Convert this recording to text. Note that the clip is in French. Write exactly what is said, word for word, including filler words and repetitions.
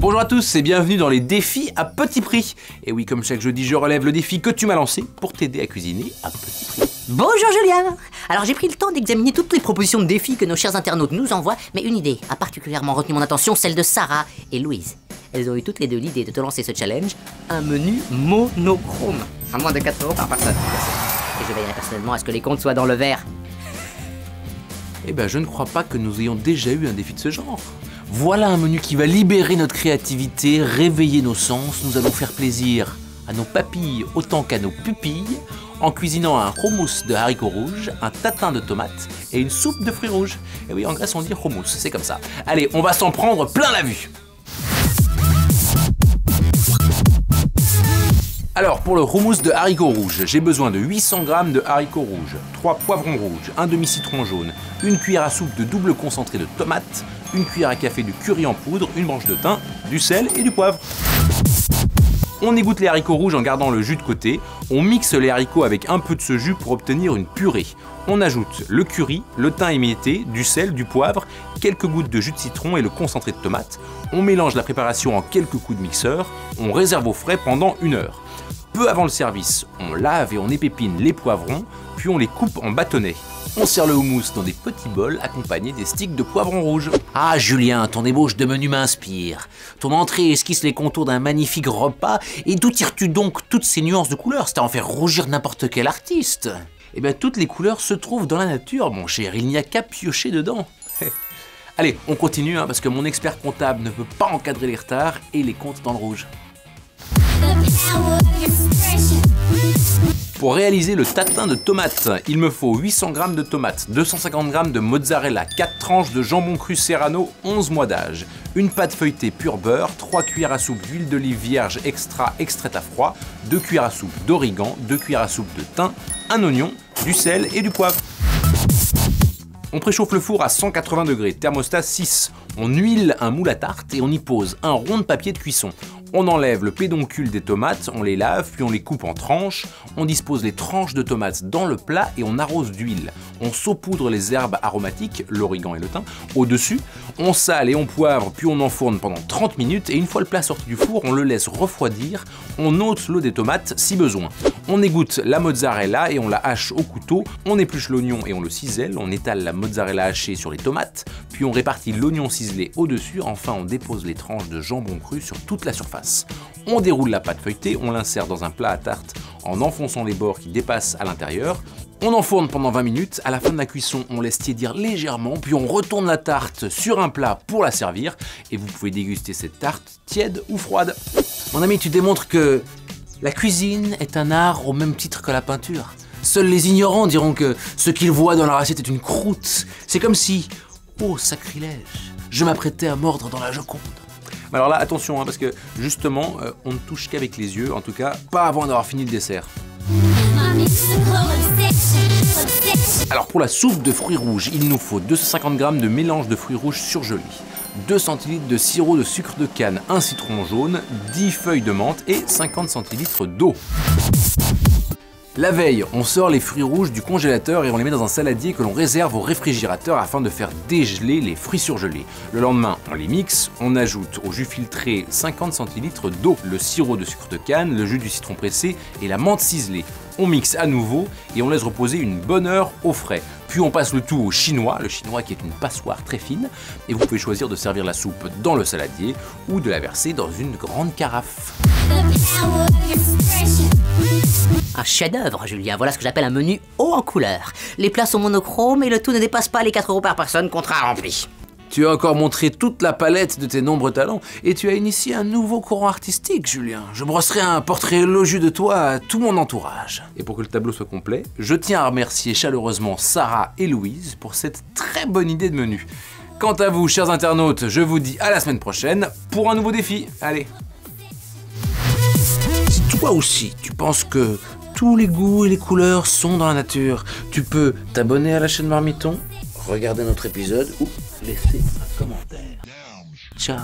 Bonjour à tous et bienvenue dans les défis à petit prix. Et oui, comme chaque jeudi, je relève le défi que tu m'as lancé pour t'aider à cuisiner à petit prix. Bonjour Julien. Alors j'ai pris le temps d'examiner toutes les propositions de défis que nos chers internautes nous envoient, mais une idée a particulièrement retenu mon attention, celle de Sarah et Louise. Elles ont eu toutes les deux l'idée de te lancer ce challenge, un menu monochrome, à moins de quatre euros par personne. Et je veillerai personnellement à ce que les comptes soient dans le vert. Eh ben, je ne crois pas que nous ayons déjà eu un défi de ce genre. Voilà un menu qui va libérer notre créativité, réveiller nos sens. Nous allons faire plaisir à nos papilles autant qu'à nos pupilles en cuisinant un hummus de haricots rouges, un tatin de tomates et une soupe de fruits rouges. Et oui, en Grèce, on dit hummus, c'est comme ça. Allez, on va s'en prendre plein la vue. Alors, pour le hummus de haricots rouges, j'ai besoin de huit cents grammes de haricots rouges, trois poivrons rouges, un demi-citron jaune, une cuillère à soupe de double concentré de tomates, une cuillère à café de curry en poudre, une branche de thym, du sel et du poivre. On égoutte les haricots rouges en gardant le jus de côté, on mixe les haricots avec un peu de ce jus pour obtenir une purée. On ajoute le curry, le thym émietté, du sel, du poivre, quelques gouttes de jus de citron et le concentré de tomate. On mélange la préparation en quelques coups de mixeur, on réserve au frais pendant une heure. Peu avant le service, on lave et on épépine les poivrons, puis on les coupe en bâtonnets. On sert le houmous dans des petits bols accompagnés des sticks de poivrons rouges. Ah Julien, ton ébauche de menu m'inspire. Ton entrée esquisse les contours d'un magnifique repas, et d'où tires-tu donc toutes ces nuances de couleurs? C'est à en faire rougir n'importe quel artiste. Eh bien, toutes les couleurs se trouvent dans la nature, mon cher, il n'y a qu'à piocher dedans. Allez, on continue, hein, parce que mon expert comptable ne peut pas encadrer les retards et les comptes dans le rouge. Pour réaliser le tatin de tomates, il me faut huit cents grammes de tomates, deux cent cinquante grammes de mozzarella, quatre tranches de jambon cru serrano, onze mois d'âge, une pâte feuilletée pur beurre, trois cuillères à soupe d'huile d'olive vierge extra extraite à froid, deux cuillères à soupe d'origan, deux cuillères à soupe de thym, un oignon, du sel et du poivre. On préchauffe le four à cent quatre-vingts degrés, thermostat six. On huile un moule à tarte et on y pose un rond de papier de cuisson. On enlève le pédoncule des tomates, on les lave, puis on les coupe en tranches. On dispose les tranches de tomates dans le plat et on arrose d'huile. On saupoudre les herbes aromatiques, l'origan et le thym, au-dessus. On sale et on poivre, puis on enfourne pendant trente minutes. Et une fois le plat sorti du four, on le laisse refroidir. On ôte l'eau des tomates si besoin. On égoutte la mozzarella et on la hache au couteau. On épluche l'oignon et on le cisèle. On étale la mozzarella hachée sur les tomates. Puis on répartit l'oignon ciselé au-dessus. Enfin, on dépose les tranches de jambon cru sur toute la surface. On déroule la pâte feuilletée, on l'insère dans un plat à tarte en enfonçant les bords qui dépassent à l'intérieur. On enfourne pendant vingt minutes, à la fin de la cuisson, on laisse tiédir légèrement, puis on retourne la tarte sur un plat pour la servir. Et vous pouvez déguster cette tarte tiède ou froide. Mon ami, tu démontres que la cuisine est un art au même titre que la peinture. Seuls les ignorants diront que ce qu'ils voient dans leur assiette est une croûte. C'est comme si, oh sacrilège, je m'apprêtais à mordre dans la Joconde. Alors là, attention, hein, parce que justement, euh, on ne touche qu'avec les yeux, en tout cas, pas avant d'avoir fini le dessert. Alors pour la soupe de fruits rouges, il nous faut deux cent cinquante grammes de mélange de fruits rouges surgelés, deux centilitres de sirop de sucre de canne, un citron jaune, dix feuilles de menthe et cinquante centilitres d'eau. La veille, on sort les fruits rouges du congélateur et on les met dans un saladier que l'on réserve au réfrigérateur afin de faire dégeler les fruits surgelés. Le lendemain, on les mixe, on ajoute au jus filtré cinquante centilitres d'eau, le sirop de sucre de canne, le jus du citron pressé et la menthe ciselée. On mixe à nouveau et on laisse reposer une bonne heure au frais. Puis on passe le tout au chinois, le chinois qui est une passoire très fine, et vous pouvez choisir de servir la soupe dans le saladier ou de la verser dans une grande carafe. Un chef-d'œuvre, Julien, voilà ce que j'appelle un menu haut en couleur. Les plats sont monochromes et le tout ne dépasse pas les quatre euros par personne, contrat rempli. Tu as encore montré toute la palette de tes nombreux talents et tu as initié un nouveau courant artistique, Julien. Je brosserai un portrait élogieux de toi à tout mon entourage. Et pour que le tableau soit complet, je tiens à remercier chaleureusement Sarah et Louise pour cette très bonne idée de menu. Quant à vous, chers internautes, je vous dis à la semaine prochaine pour un nouveau défi. Allez. Si toi aussi, tu penses que tous les goûts et les couleurs sont dans la nature, tu peux t'abonner à la chaîne Marmiton, regarder notre épisode ou laisser un commentaire. Ciao.